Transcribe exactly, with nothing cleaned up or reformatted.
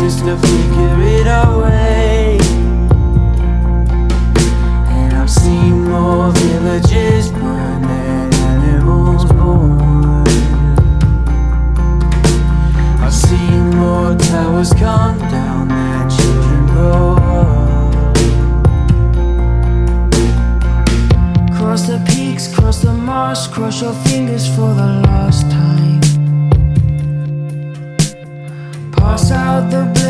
Just to figure it away. And I've seen more villages burn than animals born. I've seen more towers come down than children grow up. Cross the peaks, cross the marsh, cross your fingers for the last time. Pass out the